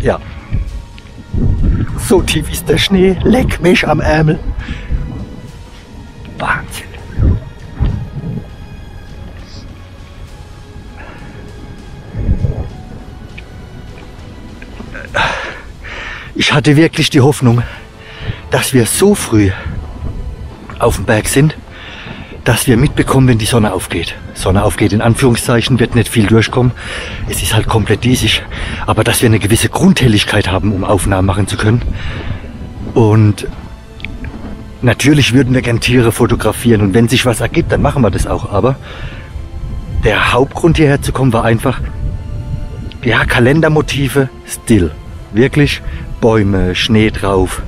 Ja. So tief ist der Schnee, leck mich am Ärmel. Wahnsinn. Ich hatte wirklich die Hoffnung, dass wir so früh auf dem Berg sind, dass wir mitbekommen, wenn die Sonne aufgeht. Sonne aufgeht in Anführungszeichen, wird nicht viel durchkommen. Es ist halt komplett diesig, aber dass wir eine gewisse Grundhelligkeit haben, um Aufnahmen machen zu können. Und natürlich würden wir gerne Tiere fotografieren und wenn sich was ergibt, dann machen wir das auch. Aber der Hauptgrund hierher zu kommen war einfach, ja, Kalendermotive, still. Wirklich Bäume, Schnee drauf,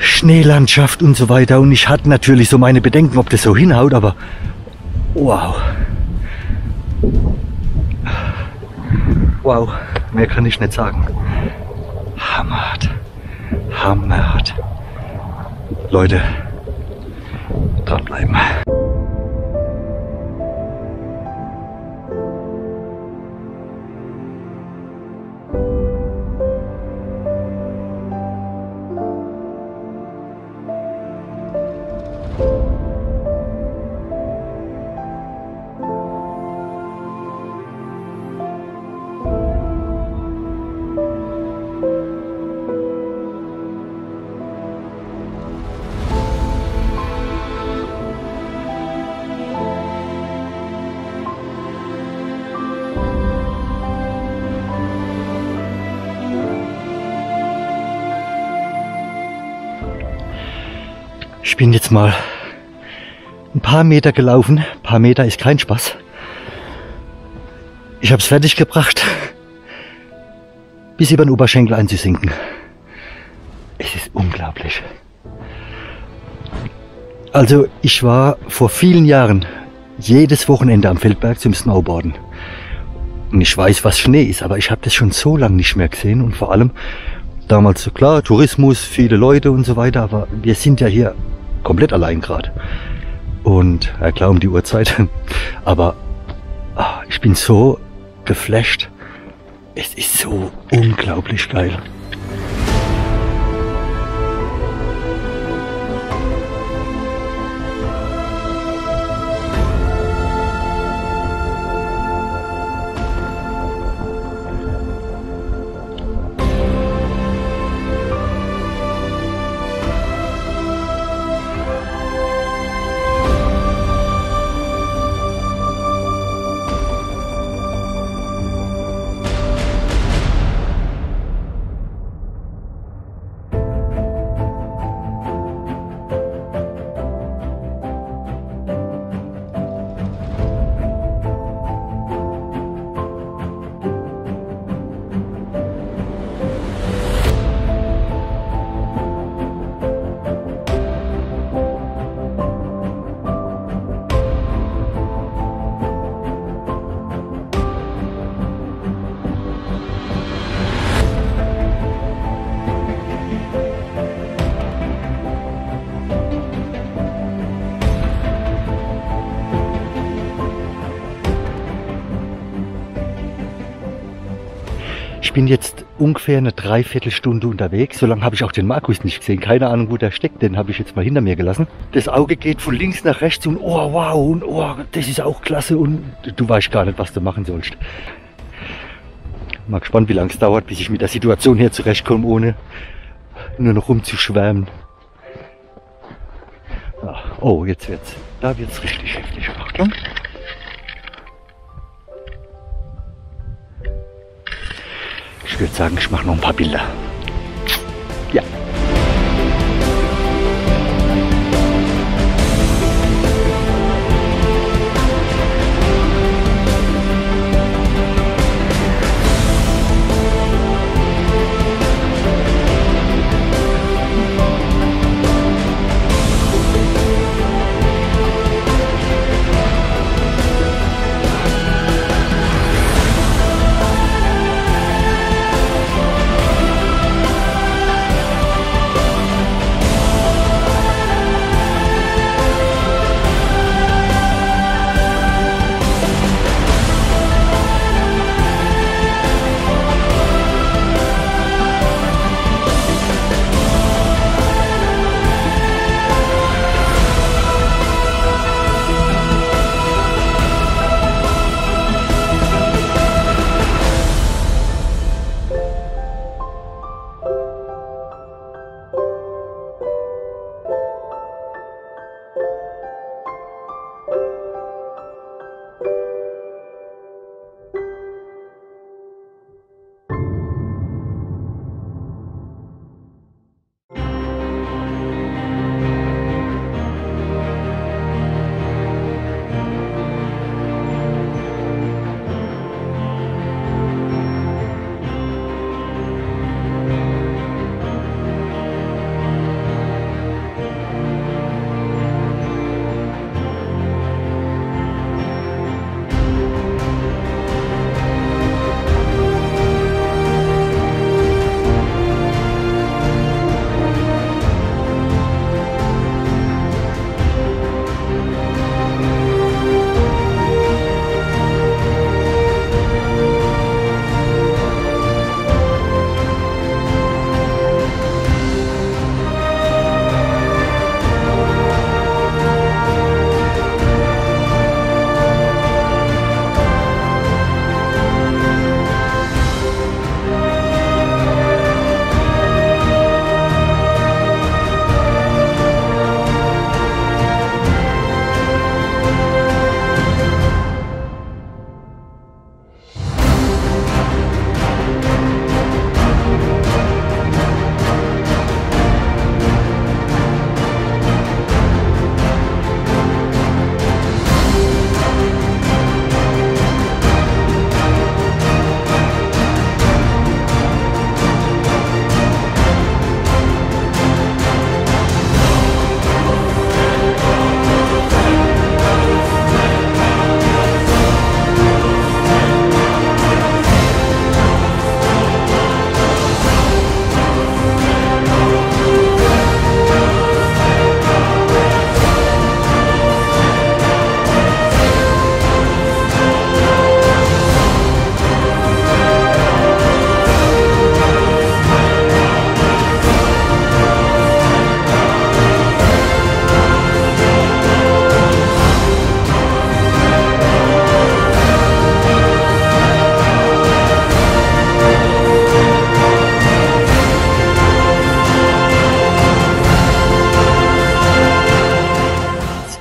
Schneelandschaft und so weiter. Und ich hatte natürlich so meine Bedenken, ob das so hinhaut, aber wow. Wow, mehr kann ich nicht sagen. Hammerhart. Hammerhart. Leute, dranbleiben. Ich bin jetzt mal ein paar Meter gelaufen. Ein paar Meter ist kein Spaß. Ich habe es fertig gebracht, bis über den Oberschenkel einzusinken. Es ist unglaublich. Also ich war vor vielen Jahren jedes Wochenende am Feldberg zum Snowboarden. Und ich weiß, was Schnee ist, aber ich habe das schon so lange nicht mehr gesehen und vor allem damals, klar, Tourismus, viele Leute und so weiter, aber wir sind ja hier komplett allein gerade. Und ja klar, um die Uhrzeit. Aber ich bin so geflasht. Es ist so unglaublich geil. Ich bin jetzt ungefähr eine Dreiviertelstunde unterwegs. So lange habe ich auch den Markus nicht gesehen. Keine Ahnung, wo der steckt. Den habe ich jetzt mal hinter mir gelassen. Das Auge geht von links nach rechts und oh wow und oh, das ist auch klasse und du weißt gar nicht, was du machen sollst. Mal gespannt, wie lange es dauert, bis ich mit der Situation hier zurechtkomme, ohne nur noch rumzuschwärmen. Ach, oh, jetzt wird's. Da wird's richtig heftig. Achtung. Ich würde sagen, ich mache noch ein paar Bilder. Ja.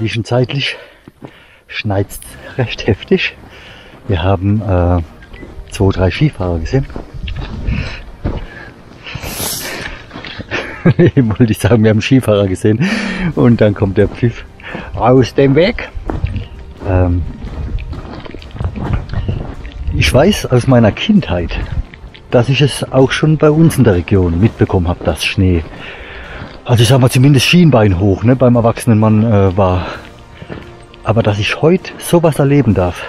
Zwischenzeitlich schneit es recht heftig. Wir haben 2, 3 Skifahrer gesehen. Wollte ich sagen, wir haben Skifahrer gesehen. Und dann kommt der Pfiff aus dem Weg. Ich weiß aus meiner Kindheit, dass ich es auch schon bei uns in der Region mitbekommen habe, dass Schnee, also ich sag mal zumindest Schienbein hoch, ne, beim erwachsenen Mann war. Aber dass ich heute sowas erleben darf,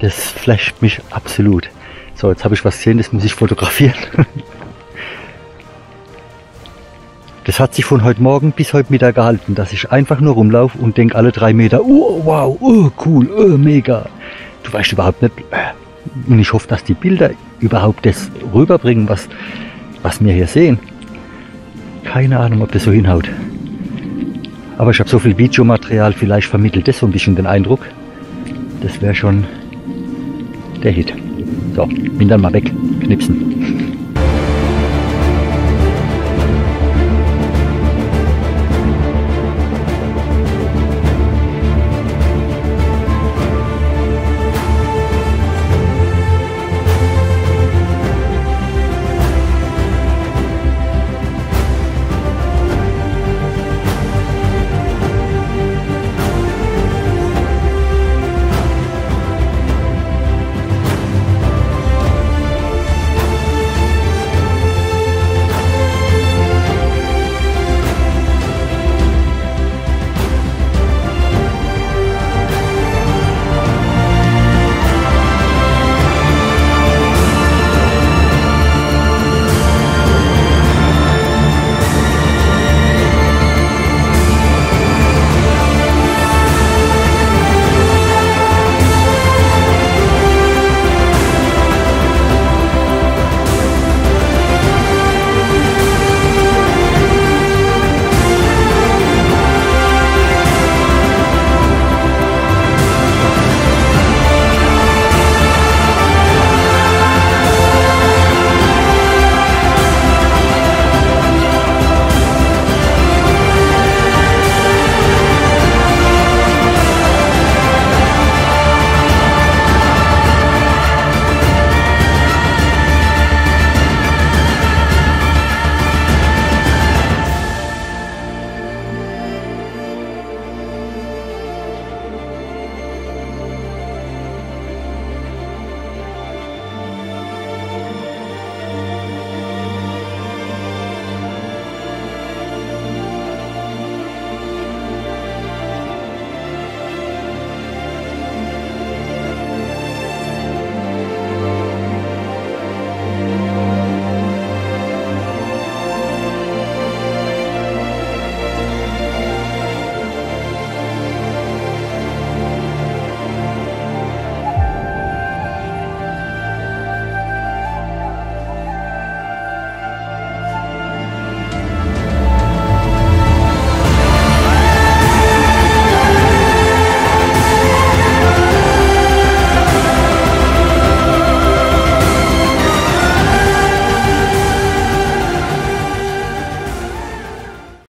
das flasht mich absolut. So, jetzt habe ich was gesehen, das muss ich fotografieren. Das hat sich von heute Morgen bis heute Mittag gehalten, dass ich einfach nur rumlaufe und denke alle 3 Meter, oh wow, oh cool, oh mega. Du weißt überhaupt nicht, und ich hoffe, dass die Bilder überhaupt das rüberbringen, was wir hier sehen. Keine Ahnung, ob das so hinhaut. Aber ich habe so viel Videomaterial, vielleicht vermittelt das so ein bisschen den Eindruck. Das wäre schon der Hit. So, bin dann mal weg, knipsen.